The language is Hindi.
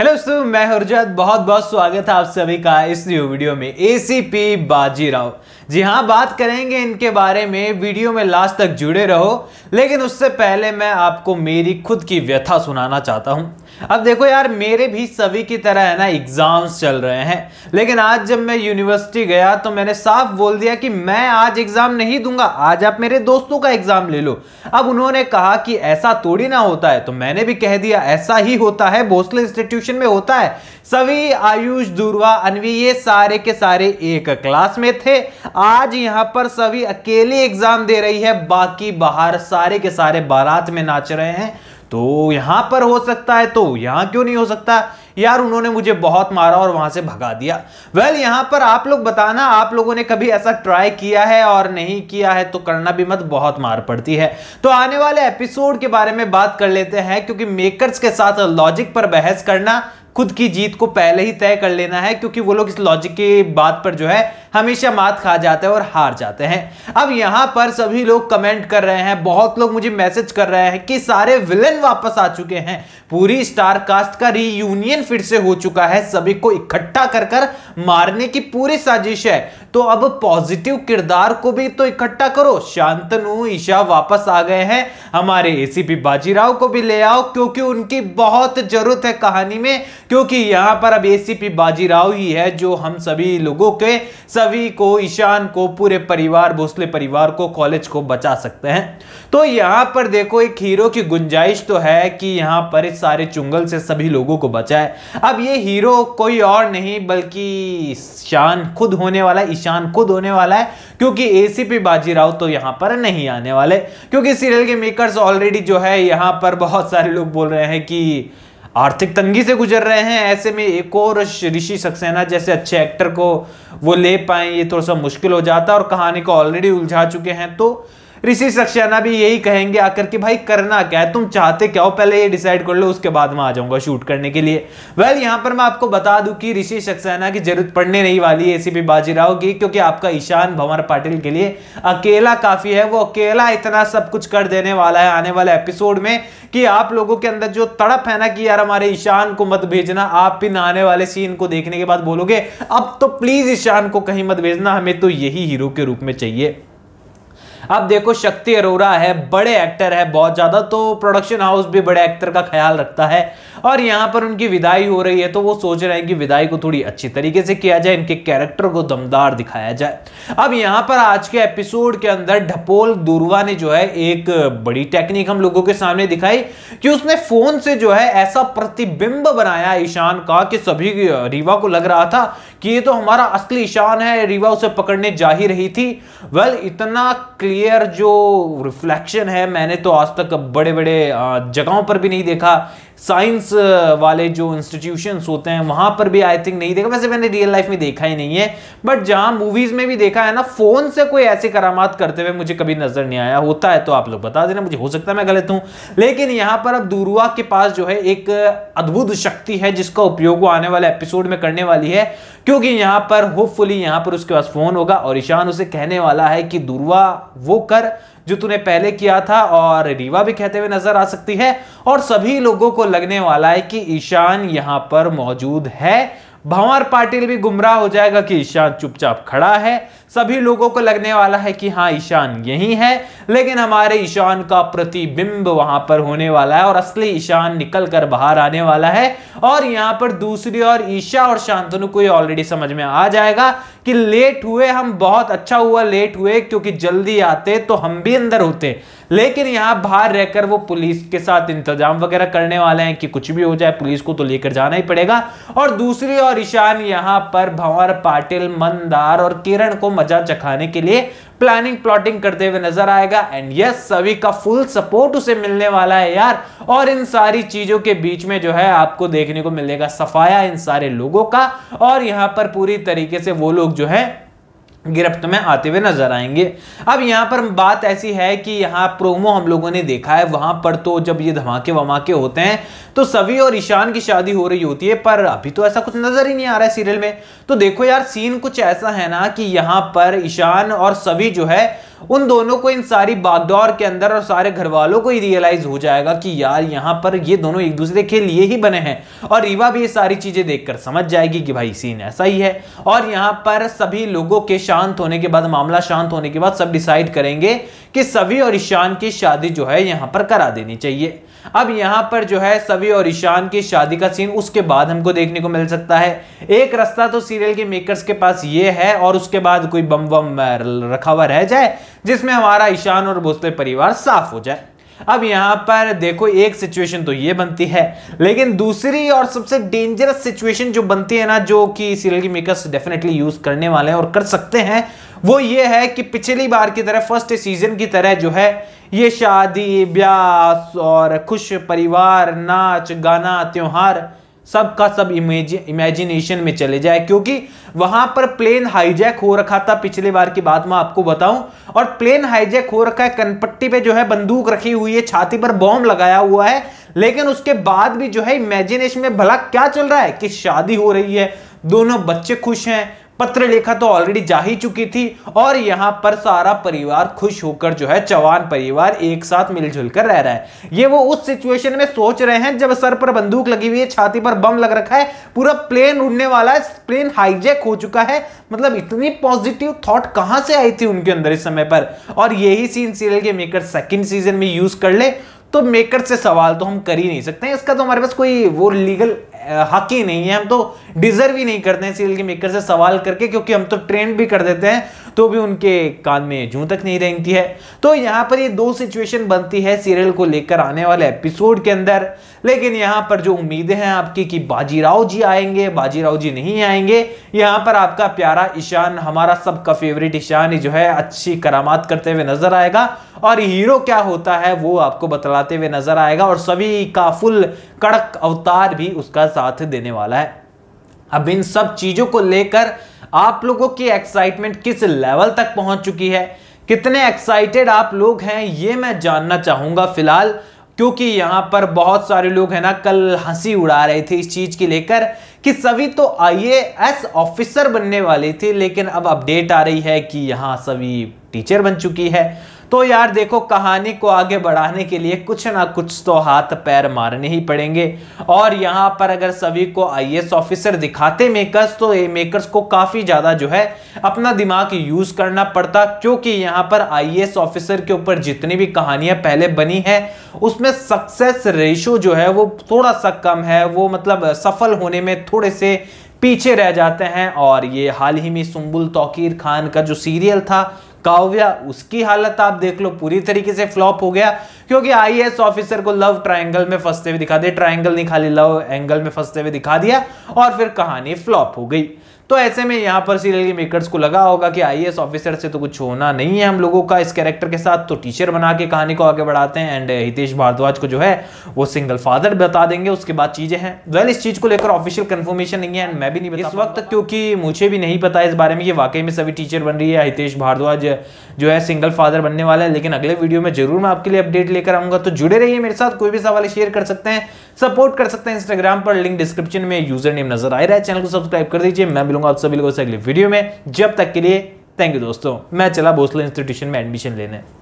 हेलो दोस्तों, मैं हरजत, बहुत बहुत स्वागत है आप सभी का इस न्यू वीडियो में। एसीपी बाजीराव, जी हाँ, बात करेंगे इनके बारे में। वीडियो में लास्ट तक जुड़े रहो, लेकिन उससे पहले मैं आपको मेरी खुद की व्यथा सुनाना चाहता हूँ। अब देखो यार, मेरे भी सभी की तरह है ना एग्ज़ाम्स चल रहे हैं, लेकिन आज जब मैं यूनिवर्सिटी गया तो मैंने साफ बोल दिया कि मैं आज एग्ज़ाम नहीं दूंगा, आज आप मेरे दोस्तों का एग्ज़ाम ले लो। अब उन्होंने कहा कि ऐसा थोड़ी ना होता है, तो मैंने भी कह दिया ऐसा ही होता है, भोसले इंस्टीट्यूशन में होता है। सवी, आयुष, दुर्वा, अन्वी, ये सारे के सारे एक क्लास में थे। आज यहाँ पर सभी अकेली एग्जाम दे रही है, बाकी बाहर सारे के सारे बारात में नाच रहे हैं। तो यहाँ पर हो सकता है तो यहाँ क्यों नहीं हो सकता? यार उन्होंने मुझे बहुत मारा और वहाँ से भगा दिया। वेल, यहाँ पर आप लोग बताना, आप लोगों ने कभी ऐसा ट्राई किया है और नहीं किया है तो करना भी मत, बहुत मार पड़ती है। तो आने वाले एपिसोड के बारे में बात कर लेते हैं, क्योंकि मेकर्स के साथ लॉजिक पर बहस करना, खुद की जीत को पहले ही तय कर लेना है, क्योंकि वो लोग इस लॉजिक की बात पर जो है हमेशा मात खा जाते हैं और हार जाते हैं। अब यहाँ पर सभी लोग कमेंट कर रहे हैं, बहुत लोग मुझे मैसेज कर रहे हैं कि सारे विलेन वापस आ चुके हैं, पूरी स्टार कास्ट का रीयूनियन फिर से हो चुका है, सभी को इकट्ठा कर कर मारने की पूरी साजिश है। तो अब पॉजिटिव किरदार को भी तो इकट्ठा करो। शांतनु, ईशा वापस आ गए हैं, हमारे एसीपी बाजीराव को भी ले आओ, क्योंकि उनकी बहुत जरूरत है कहानी में, क्योंकि यहाँ पर अब एसीपी बाजीराव ही है जो हम सभी लोगों के, सभी को, ईशान को, पूरे परिवार, भोसले परिवार को, कॉलेज को बचा सकते हैं। तो यहाँ पर देखो, एक हीरो की गुंजाइश तो है कि यहाँ पर इस सारे चुंगल से सभी लोगों को बचाए। अब ये हीरो कोई और नहीं बल्कि ईशान खुद होने वाला है, क्योंकि एसीपी बाजीराव तो यहाँ पर नहीं आने वाले, क्योंकि सीरियल के मेकर्स ऑलरेडी जो है, यहाँ पर बहुत सारे लोग बोल रहे हैं कि आर्थिक तंगी से गुजर रहे हैं, ऐसे में एक और ऋषि सक्सेना जैसे अच्छे एक्टर को वो ले पाएँ, ये थोड़ा सा मुश्किल हो जाता है, और कहानी को ऑलरेडी उलझा चुके हैं। तो ऋषि सक्सेना भी यही कहेंगे आकर कि भाई करना क्या है, तुम चाहते क्या हो, पहले ये डिसाइड कर लो, उसके बाद मैं आ जाऊंगा शूट करने के लिए। वेल, यहाँ पर मैं आपको बता दूं कि ऋषि सक्सेना की जरूरत पड़ने नहीं वाली है एसीपी बाजीराव की, क्योंकि आपका ईशान भंवर पाटिल के लिए अकेला काफ़ी है। वो अकेला इतना सब कुछ कर देने वाला है आने वाले एपिसोड में कि आप लोगों के अंदर जो तड़प है ना कि यार हमारे ईशान को मत भेजना, आप भी आने वाले सीन को देखने के बाद बोलोगे अब तो प्लीज़ ईशान को कहीं मत भेजना, हमें तो यही हीरो के रूप में चाहिए। अब देखो, शक्ति अरोरा है, बड़े एक्टर है बहुत ज़्यादा, तो प्रोडक्शन हाउस भी बड़े एक्टर का ख्याल रखता है, और यहाँ पर उनकी विदाई हो रही है, तो वो सोच रहे हैं कि विदाई को थोड़ी अच्छी तरीके से किया जाए, इनके कैरेक्टर को दमदार दिखाया जाए। अब यहाँ पर आज के एपिसोड के अंदर ढपोल दुर्वा ने जो है एक बड़ी टेक्निक हम लोगों के सामने दिखाई कि उसने फ़ोन से जो है ऐसा प्रतिबिंब बनाया ईशान का कि सभी रीवा को लग रहा था कि ये तो हमारा असली ईशान है, रीवा उसे पकड़ने जा ही रही थी। वेल, इतना क्लियर जो रिफ्लेक्शन है मैंने तो आज तक बड़े बड़े जगहों पर भी नहीं देखा, साइंस वाले जो इंस्टीट्यूशंस होते हैं वहाँ पर भी आई थिंक नहीं देखा, वैसे मैंने रियल लाइफ में देखा ही नहीं है, बट जहाँ मूवीज़ में भी देखा है ना, फ़ोन से कोई ऐसी करामात करते हुए मुझे कभी नज़र नहीं आया। होता है तो आप लोग बता देना मुझे, हो सकता है मैं गलत हूँ, लेकिन यहाँ पर अब दुर्वा के पास जो है एक अद्भुत शक्ति है जिसका उपयोग वो आने वाले एपिसोड में करने वाली है, क्योंकि यहाँ पर होपफुली यहाँ पर उसके पास फ़ोन होगा और ईशान उसे कहने वाला है कि दुर्वा वो कर जो तूने पहले किया था, और रीवा भी कहते हुए नजर आ सकती है, और सभी लोगों को लगने वाला है कि ईशान यहाँ पर मौजूद है। भंवर पाटिल भी गुमराह हो जाएगा कि ईशान चुपचाप खड़ा है, सभी लोगों को लगने वाला है कि हाँ ईशान यही है, लेकिन हमारे ईशान का प्रतिबिंब वहाँ पर होने वाला है और असली ईशान निकल कर बाहर आने वाला है। और यहाँ पर दूसरी ओर ईशा और शांतनु को ये ऑलरेडी समझ में आ जाएगा कि लेट हुए हम, बहुत अच्छा हुआ लेट हुए, क्योंकि जल्दी आते तो हम भी अंदर होते, लेकिन यहाँ बाहर रहकर वो पुलिस के साथ इंतजाम वगैरह करने वाले हैं कि कुछ भी हो जाए पुलिस को तो लेकर जाना ही पड़ेगा। और दूसरी ओर ईशान यहाँ पर भंवर पाटिल, मंदार और किरण को मजा चखाने के लिए प्लानिंग प्लॉटिंग करते हुए नजर आएगा। एंड यस, सभी का फुल सपोर्ट उसे मिलने वाला है यार, और इन सारी चीजों के बीच में जो है आपको देखने को मिलेगा सफाया इन सारे लोगों का, और यहाँ पर पूरी तरीके से वो लोग जो है गिरफ्त में आते हुए नजर आएंगे। अब यहाँ पर बात ऐसी है कि यहाँ प्रोमो हम लोगों ने देखा है, वहां पर तो जब ये धमाके वमाके होते हैं तो सवी और ईशान की शादी हो रही होती है, पर अभी तो ऐसा कुछ नजर ही नहीं आ रहा है सीरियल में। तो देखो यार, सीन कुछ ऐसा है ना कि यहाँ पर ईशान और सवी जो है उन दोनों को इन सारी बागदौड़ के अंदर और सारे घर वालों को ही रियलाइज हो जाएगा कि यार यहाँ पर ये दोनों एक दूसरे के लिए ही बने हैं, और रीवा भी ये सारी चीजें देखकर समझ जाएगी कि भाई सीन ऐसा ही है। और यहाँ पर सभी लोगों के शांत होने के बाद, मामला शांत होने के बाद सब डिसाइड करेंगे कि सवी और ईशान की शादी जो है यहाँ पर करा देनी चाहिए। अब यहाँ पर जो है सवी और ईशान की शादी का सीन उसके बाद हमको देखने को मिल सकता है। एक रास्ता तो सीरियल के मेकर्स के पास ये है, और उसके बाद कोई बम बम रखा हुआ रह जाए जिसमें हमारा ईशान और भोसले परिवार साफ हो जाए। अब यहाँ पर देखो, एक सिचुएशन तो ये बनती है, लेकिन दूसरी और सबसे डेंजरस सिचुएशन जो बनती है ना, जो कि सीरियल के मेकर्स डेफिनेटली यूज करने वाले हैं और कर सकते हैं, वो ये है कि पिछली बार की तरह, फर्स्ट सीजन की तरह जो है ये शादी ब्याह और खुश परिवार, नाच गाना, त्योहार, सबका सब इमेजिनेशन में चले जाए, क्योंकि वहां पर प्लेन हाईजैक हो रखा था पिछले बार की बात मैं आपको बताऊं। और प्लेन हाईजैक हो रखा है, कनपट्टी पे जो है बंदूक रखी हुई है, छाती पर बॉम्ब लगाया हुआ है, लेकिन उसके बाद भी जो है इमेजिनेशन में भला क्या चल रहा है कि शादी हो रही है, दोनों बच्चे खुश हैं, पत्र लेखा तो ऑलरेडी जा ही चुकी थी, और यहाँ पर सारा परिवार खुश होकर जो है चौहान परिवार एक साथ मिलजुल कर रह रहा है। ये वो उस सिचुएशन में सोच रहे हैं जब सर पर बंदूक लगी हुई है, छाती पर बम लग रखा है, पूरा प्लेन उड़ने वाला है, प्लेन हाईजैक हो चुका है। मतलब इतनी पॉजिटिव थॉट कहाँ से आई थी उनके अंदर इस समय पर। और यही सीन सीरियल के मेकर सेकेंड सीजन में यूज कर ले तो मेकर से सवाल तो हम कर ही नहीं सकते हैं, इसका तो हमारे पास कोई वो लीगल हक ही नहीं है, हम तो डिजर्व ही नहीं करते हैं सीरियल के मेकर से सवाल करके, क्योंकि हम तो ट्रेंड भी कर देते हैं तो भी उनके कान में जूं तक नहीं रेंगती है। तो यहाँ पर ये दो सिचुएशन बनती है सीरियल को लेकर आने वाले एपिसोड के अंदर। लेकिन यहाँ पर जो उम्मीदें हैं आपकी कि बाजीराव जी आएंगे, बाजीराव जी नहीं आएंगे, यहाँ पर आपका प्यारा ईशान, हमारा सबका फेवरेट ईशान जो है अच्छी करामात करते हुए नजर आएगा, और हीरो क्या होता है वो आपको बतलाते हुए नजर आएगा, और सभी का फुल कड़क अवतार भी उसका साथ देने वाला है। अब इन सब चीजों को लेकर आप लोगों की एक्साइटमेंट किस लेवल तक पहुंच चुकी है, कितने एक्साइटेड आप लोग हैं, ये मैं जानना चाहूंगा फिलहाल, क्योंकि यहाँ पर बहुत सारे लोग हैं ना कल हंसी उड़ा रहे थे इस चीज की लेकर कि सभी तो IAS ऑफिसर बनने वाले थे, लेकिन अब अपडेट आ रही है कि यहाँ सभी टीचर बन चुकी है। तो यार देखो, कहानी को आगे बढ़ाने के लिए कुछ ना कुछ तो हाथ पैर मारने ही पड़ेंगे, और यहाँ पर अगर सभी को IAS ऑफिसर दिखाते मेकर्स तो ये मेकर्स को काफ़ी ज़्यादा जो है अपना दिमाग यूज़ करना पड़ता, क्योंकि यहाँ पर IAS ऑफिसर के ऊपर जितनी भी कहानियाँ पहले बनी है उसमें सक्सेस रेशो जो है वो थोड़ा सा कम है, वो मतलब सफल होने में थोड़े से पीछे रह जाते हैं। और ये हाल ही में सुम्बुल तौकीर खान का जो सीरियल था काव्या, उसकी हालत आप देख लो, पूरी तरीके से फ्लॉप हो गया, क्योंकि IAS ऑफिसर को लव ट्रायंगल में फंसते हुए दिखा दिया, ट्रायंगल नहीं खाली लव एंगल में फंसते हुए दिखा दिया, और फिर कहानी फ्लॉप हो गई। तो ऐसे में यहाँ पर सीरियल के मेकर्स को लगा होगा कि IAS ऑफिसर से तो कुछ होना नहीं है हम लोगों का इस कैरेक्टर के साथ, तो टीचर बना के कहानी को आगे बढ़ाते हैं, एंड हितेश भारद्वाज को जो है वो सिंगल फादर बता देंगे, उसके बाद चीजें हैं। वेल, इस चीज को लेकर ऑफिशियल कंफर्मेशन नहीं है, एंड मैं भी नहीं बता इस वक्त, क्योंकि मुझे भी नहीं पता इस बारे में कि वाकई में सभी टीचर बन रही है, हितेश भारद्वाज जो है सिंगल फादर बनने वाला है। लेकिन अगले वीडियो में जरूर मैं आपके लिए अपडेट लेकर आऊंगा, तो जुड़े रहिए मेरे साथ। कोई भी सवाल शेयर कर सकते हैं, सपोर्ट कर सकते हैं इंस्टाग्राम पर, लिंक डिस्क्रिप्शन में, यूजर नेम नजर आ रहा है, चैनल को सब्सक्राइब कर दीजिए। मैं आप सभी लोगों से अगले वीडियो में, जब तक के लिए थैंक यू दोस्तों। मैं चला भोसले इंस्टीट्यूशन में एडमिशन लेने।